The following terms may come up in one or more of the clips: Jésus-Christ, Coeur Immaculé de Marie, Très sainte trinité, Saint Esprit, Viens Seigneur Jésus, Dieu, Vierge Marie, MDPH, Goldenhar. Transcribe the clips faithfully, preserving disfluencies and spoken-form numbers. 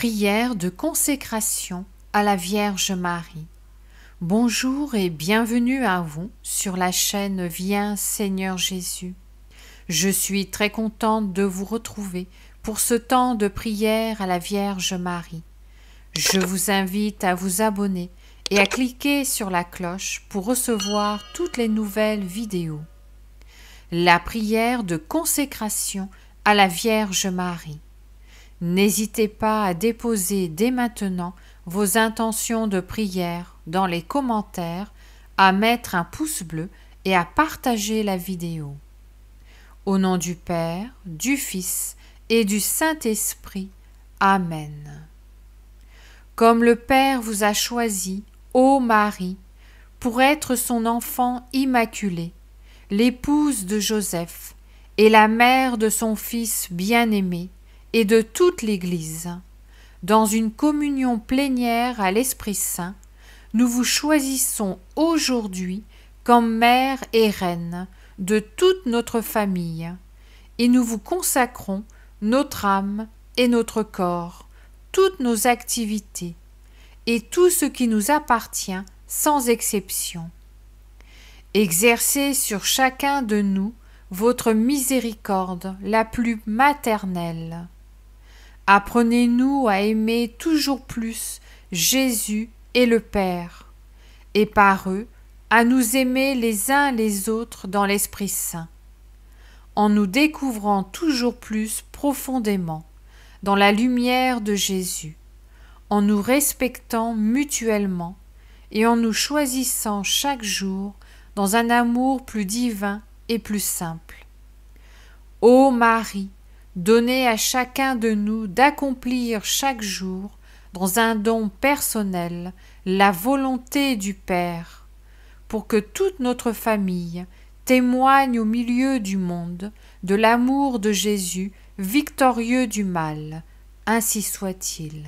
Prière de consécration à la Vierge Marie. Bonjour et bienvenue à vous sur la chaîne Viens Seigneur Jésus. Je suis très contente de vous retrouver pour ce temps de prière à la Vierge Marie. Je vous invite à vous abonner et à cliquer sur la cloche pour recevoir toutes les nouvelles vidéos. La prière de consécration à la Vierge Marie. N'hésitez pas à déposer dès maintenant vos intentions de prière dans les commentaires, à mettre un pouce bleu et à partager la vidéo. Au nom du Père, du Fils et du Saint-Esprit. Amen. Comme le Père vous a choisi, ô Marie, pour être son enfant immaculé, l'épouse de Joseph et la mère de son Fils bien-aimé, et de toute l'Église, dans une communion plénière à l'Esprit Saint, nous vous choisissons aujourd'hui comme mère et reine de toute notre famille, et nous vous consacrons notre âme et notre corps, toutes nos activités, et tout ce qui nous appartient sans exception. Exercez sur chacun de nous votre miséricorde la plus maternelle. Apprenez-nous à aimer toujours plus Jésus et le Père, et par eux à nous aimer les uns les autres dans l'Esprit Saint, en nous découvrant toujours plus profondément dans la lumière de Jésus, en nous respectant mutuellement et en nous choisissant chaque jour dans un amour plus divin et plus simple. Ô Marie, donnez à chacun de nous d'accomplir chaque jour, dans un don personnel, la volonté du Père, pour que toute notre famille témoigne au milieu du monde de l'amour de Jésus victorieux du mal. Ainsi soit-il.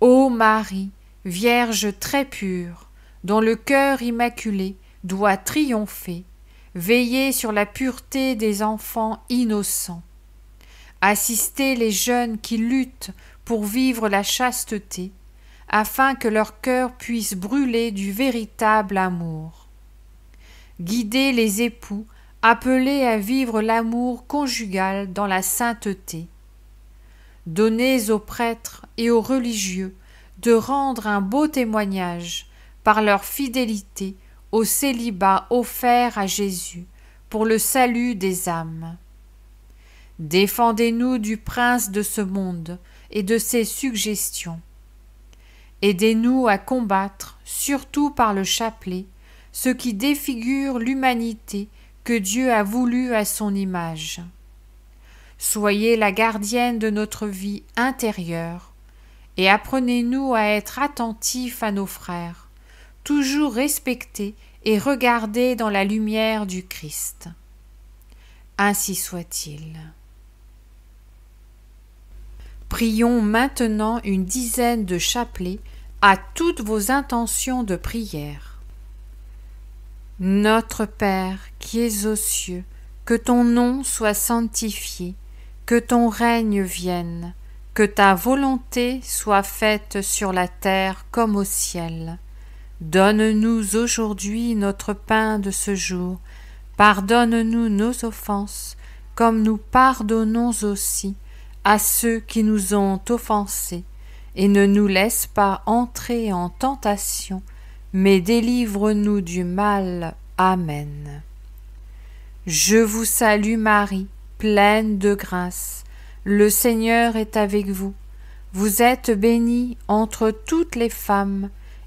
Ô Marie, Vierge très pure, dont le cœur immaculé doit triompher, veillez sur la pureté des enfants innocents. Assistez les jeunes qui luttent pour vivre la chasteté, afin que leur cœur puisse brûler du véritable amour. Guidez les époux appelés à vivre l'amour conjugal dans la sainteté. Donnez aux prêtres et aux religieux de rendre un beau témoignage par leur fidélité au célibat offert à Jésus pour le salut des âmes. Défendez-nous du prince de ce monde et de ses suggestions. Aidez-nous à combattre, surtout par le chapelet, ce qui défigure l'humanité que Dieu a voulu à son image. Soyez la gardienne de notre vie intérieure et apprenez-nous à être attentifs à nos frères, toujours respectés et regardés dans la lumière du Christ. Ainsi soit-il. Prions maintenant une dizaine de chapelets à toutes vos intentions de prière. Notre Père qui es aux cieux, que ton nom soit sanctifié, que ton règne vienne, que ta volonté soit faite sur la terre comme au ciel. Donne-nous aujourd'hui notre pain de ce jour. Pardonne-nous nos offenses, comme nous pardonnons aussi à ceux qui nous ont offensés. Et ne nous laisse pas entrer en tentation, mais délivre-nous du mal. Amen. Je vous salue Marie, pleine de grâce. Le Seigneur est avec vous. Vous êtes bénie entre toutes les femmes,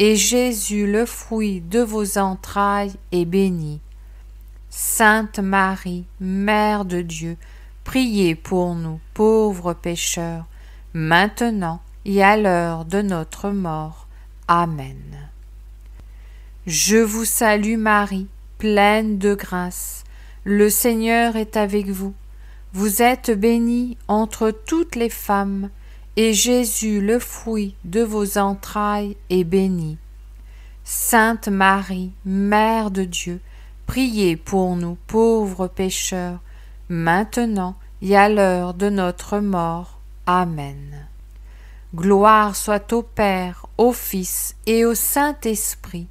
et Jésus, le fruit de vos entrailles, est béni. Sainte Marie, Mère de Dieu, priez pour nous pauvres pécheurs, maintenant et à l'heure de notre mort. Amen. Je vous salue Marie, pleine de grâce, le Seigneur est avec vous. Vous êtes bénie entre toutes les femmes, et Jésus, le fruit de vos entrailles, est béni. Sainte Marie, Mère de Dieu, priez pour nous pauvres pécheurs, maintenant et à l'heure de notre mort. Amen. Gloire soit au Père, au Fils et au Saint-Esprit,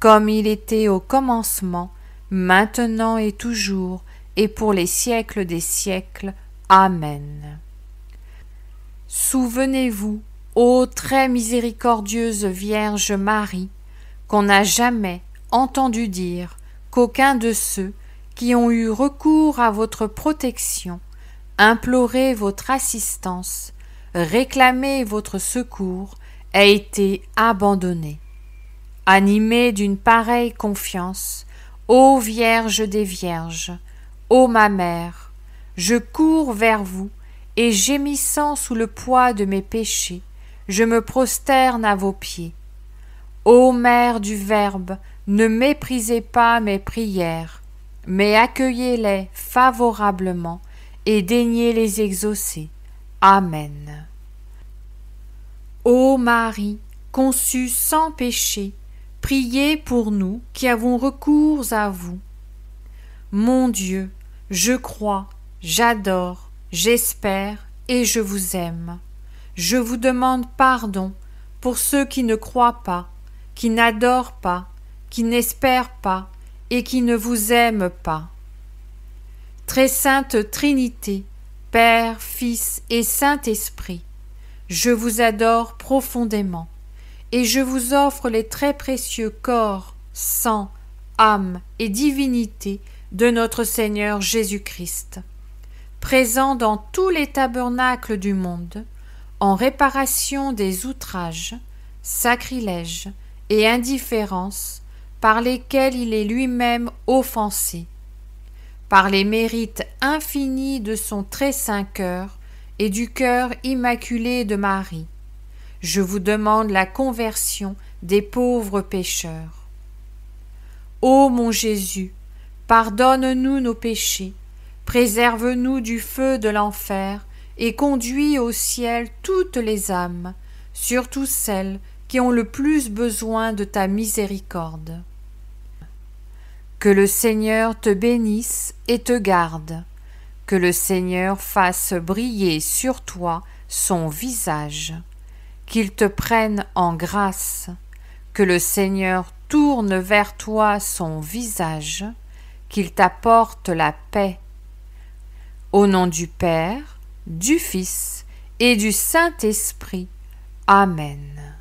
comme il était au commencement, maintenant et toujours, et pour les siècles des siècles. Amen. Souvenez-vous, ô très miséricordieuse Vierge Marie, qu'on n'a jamais entendu dire qu'aucun de ceux qui ont eu recours à votre protection, imploré votre assistance, réclamé votre secours, a été abandonné. Animée d'une pareille confiance, ô Vierge des Vierges, ô ma Mère, je cours vers vous et gémissant sous le poids de mes péchés, je me prosterne à vos pieds. Ô Mère du Verbe, ne méprisez pas mes prières, mais accueillez-les favorablement et daignez les exaucer. Amen. Ô Marie, conçue sans péché, priez pour nous qui avons recours à vous. Mon Dieu, je crois, j'adore, j'espère et je vous aime. Je vous demande pardon pour ceux qui ne croient pas, qui n'adorent pas, qui n'espèrent pas, et qui ne vous aime pas. Très Sainte Trinité, Père, Fils et Saint-Esprit, je vous adore profondément et je vous offre les très précieux corps, sang, âme et divinité de notre Seigneur Jésus-Christ, présent dans tous les tabernacles du monde, en réparation des outrages, sacrilèges et indifférences par lesquels il est lui-même offensé, par les mérites infinis de son très saint cœur et du cœur immaculé de Marie. Je vous demande la conversion des pauvres pécheurs. Ô mon Jésus, pardonne-nous nos péchés, préserve-nous du feu de l'enfer et conduis au ciel toutes les âmes, surtout celles qui ont le plus besoin de ta miséricorde. Que le Seigneur te bénisse et te garde. Que le Seigneur fasse briller sur toi son visage. Qu'il te prenne en grâce. Que le Seigneur tourne vers toi son visage. Qu'il t'apporte la paix. Au nom du Père, du Fils et du Saint-Esprit. Amen.